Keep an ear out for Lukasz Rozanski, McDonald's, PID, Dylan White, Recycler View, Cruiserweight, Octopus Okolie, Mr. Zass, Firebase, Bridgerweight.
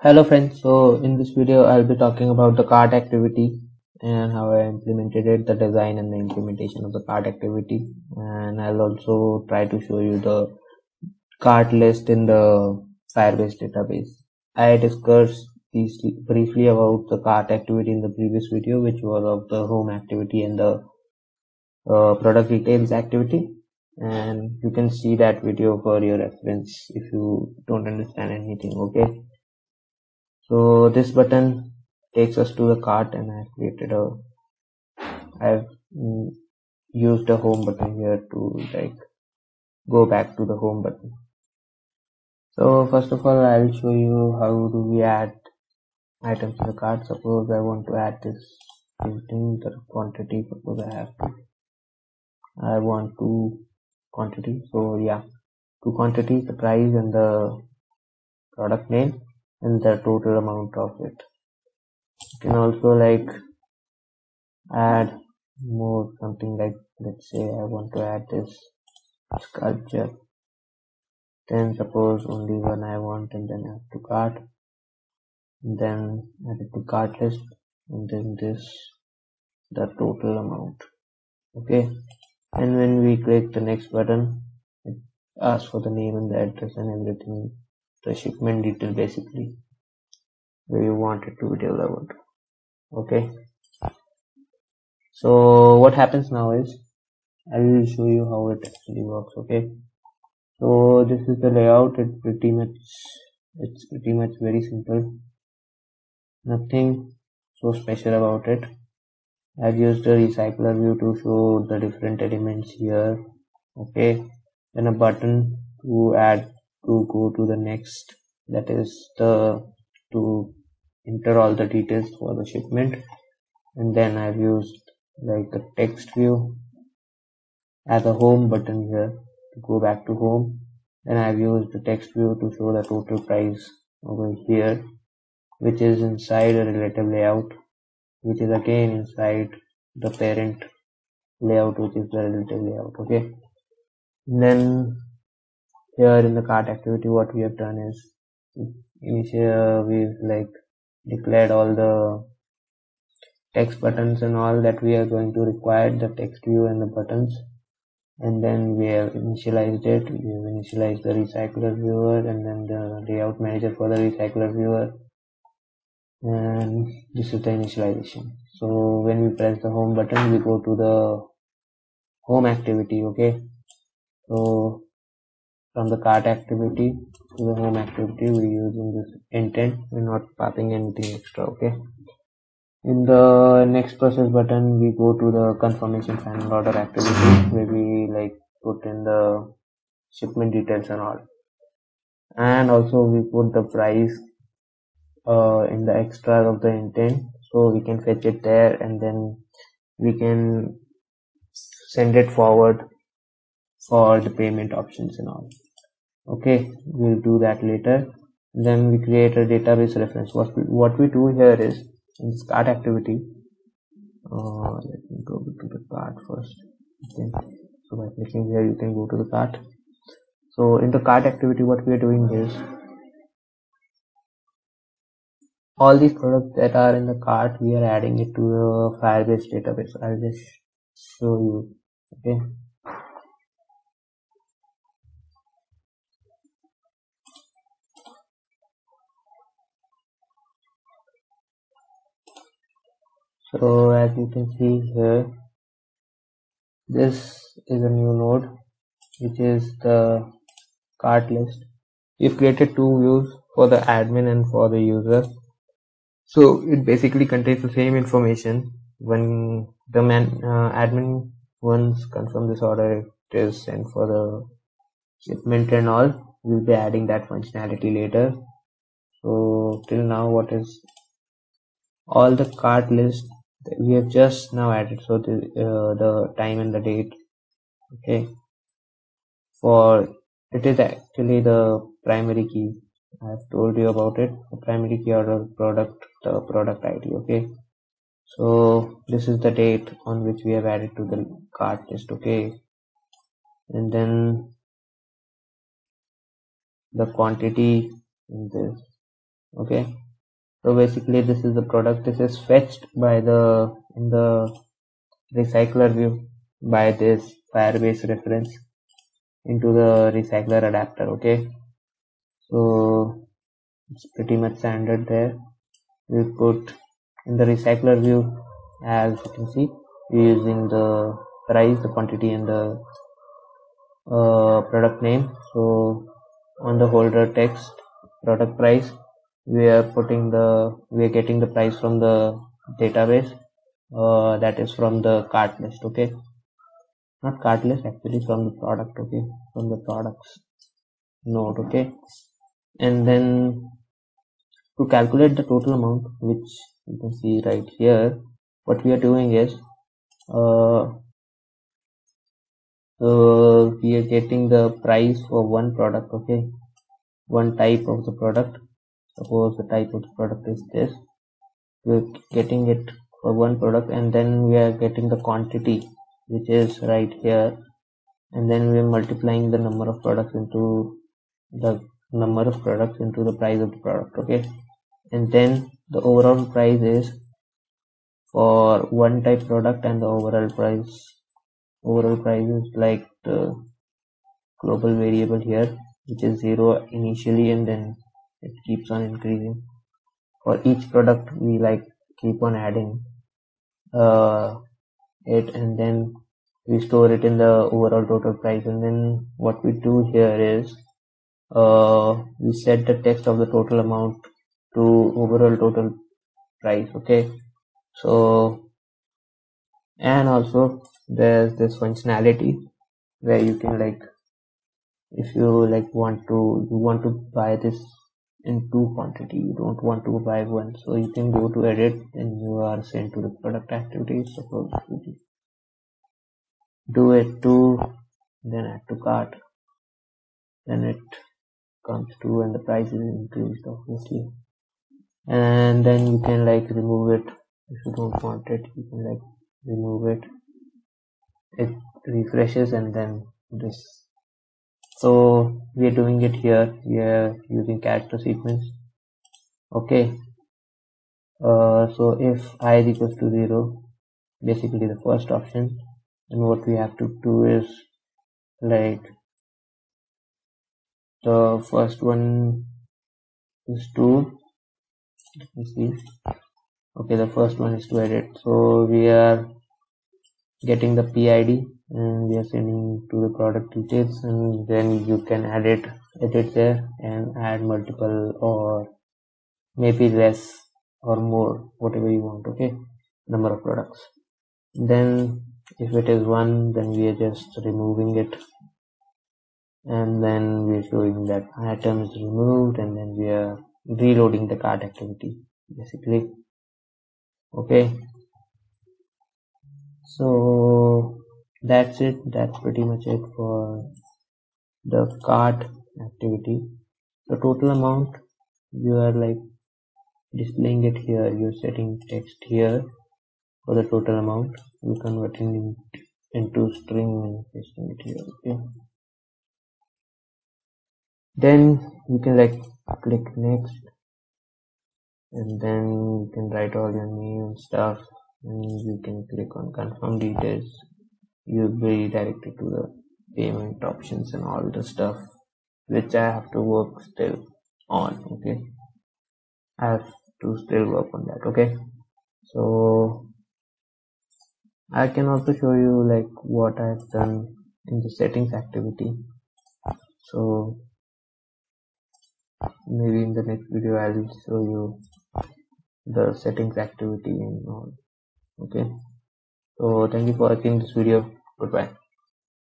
Hello friends, so in this video I'll be talking about the cart activity and how I implemented it, the design and the implementation of the cart activity, and I'll also try to show you the cart list in the Firebase database. I discussed briefly about the cart activity in the previous video, which was of the home activity and the product details activity, and you can see that video for your reference if you don't understand anything, okay? So this button takes us to the cart, and I've used the home button here to like go back to the home button. So first of all, I'll show you how do we add items to the cart. Suppose I want to add this thing, the quantity. Suppose I want two quantity. So yeah, two quantities, the price and the product name, and the total amount of it. You can also like add more something, like let's say I want to add this sculpture, then suppose only one I want, and then add to cart, and then add it to cart list, and then this the total amount, okay? And when we click the next button, it asks for the name and the address and everything, the shipment detail basically where you want it to be delivered, okay? So what happens now is I will show you how it actually works, okay? So this is the layout. It's pretty much very simple, nothing so special about it. I've used the Recycler View to show the different elements here, okay? Then a button to add, to go to the next, that is the to enter all the details for the shipment, and then I've used like the text view as a home button here to go back to home, and I've used the text view to show the total price over here, which is inside a relative layout, which is again inside the parent layout, which is the relative layout, okay? And then here in the cart activity, what we have done is initially we've like declared all the text buttons and all that we are going to require, the text view and the buttons, and then we have initialized it. We have initialized the Recycler Viewer and then the layout manager for the Recycler Viewer, and this is the initialization. So when we press the home button, we go to the home activity, okay? So from the cart activity to the home activity, we're using this intent, we're not passing anything extra, okay? In the next process button, we go to the confirmation final order activity, where we like put in the shipment details and all, and also we put the price in the extras of the intent, so we can fetch it there, and then we can send it forward for the payment options and all, okay? We'll do that later. Then we create a database reference. What we do here is in this cart activity, let me go to the cart first, okay? So by clicking here you can go to the cart. So in the cart activity, what we are doing is all these products that are in the cart, we are adding it to the Firebase database. I'll just show you, okay? So as you can see here, this is a new node, which is the cart list. We've created two views for the admin and for the user, so it basically contains the same information. When the admin once confirms this order, it is sent for the shipment and all. We'll be adding that functionality later. So till now, what is all the cart list we have just now added, so the time and the date, okay? For it is actually the primary key. I have told you about it, the primary key order product, the product ID, okay? So this is the date on which we have added to the cart list, okay? And then the quantity in this, Okay, so basically this is the product. This is fetched by the in the recycler view by this Firebase reference into the recycler adapter. Okay, so it's pretty much standard there. We put in the recycler view, as you can see, we're using the price, the quantity, and the product name. So on the holder text product price, we are getting the price from the database, that is from the cart list. Okay, not cart list, actually from the product. Okay, from the products node. Okay, and then to calculate the total amount, which you can see right here, what we are doing is we are getting the price for one product, okay, one type of the product. Suppose the type of the product is this. We're getting it for one product, and then we are getting the quantity, which is right here, and then we're multiplying the number of products into the price of the product. Okay, and then the overall price is for one type product, and the overall price is like the global variable here, which is 0 initially, and then it keeps on increasing. For each product we like keep on adding it, and then we store it in the overall total price. And then what we do here is we set the text of the total amount to overall total price. Okay, so, and also there's this functionality where you can, like, if you like want to buy this in two quantity, you don't want to buy one, so you can go to edit and you are sent to the product activities. Suppose you do it to, then add to cart, then it comes to, and the price is increased obviously. And then you can like remove it if you don't want it, you can like remove it. It refreshes, and then this. So we are doing it here. We are using character sequence. Okay, so if I is equals to 0, basically the first option, and what we have to do is like the first one is to, let me see. Okay, the first one is to edit. So we are getting the PID, and we are sending to the product details, and then you can edit there and add multiple or maybe less or more, whatever you want. Okay, number of products. Then if it is one, then we are just removing it, and then we are showing that item is removed, and then we are reloading the cart activity basically. Okay, so that's it. That's pretty much it for the cart activity. The total amount, you are like displaying it here, you're setting text here for the total amount, you're converting it into string and pasting it here. Okay, then you can like click next, and then you can write all your name and stuff, and you can click on confirm details. You'll be directed to the payment options and all the stuff, which I have to work still on. Okay, I have to still work on that. Okay, so I can also show you like what I've done in the settings activity. So maybe in the next video I'll show you the settings activity and all. Okay, so thank you for watching this video. Goodbye.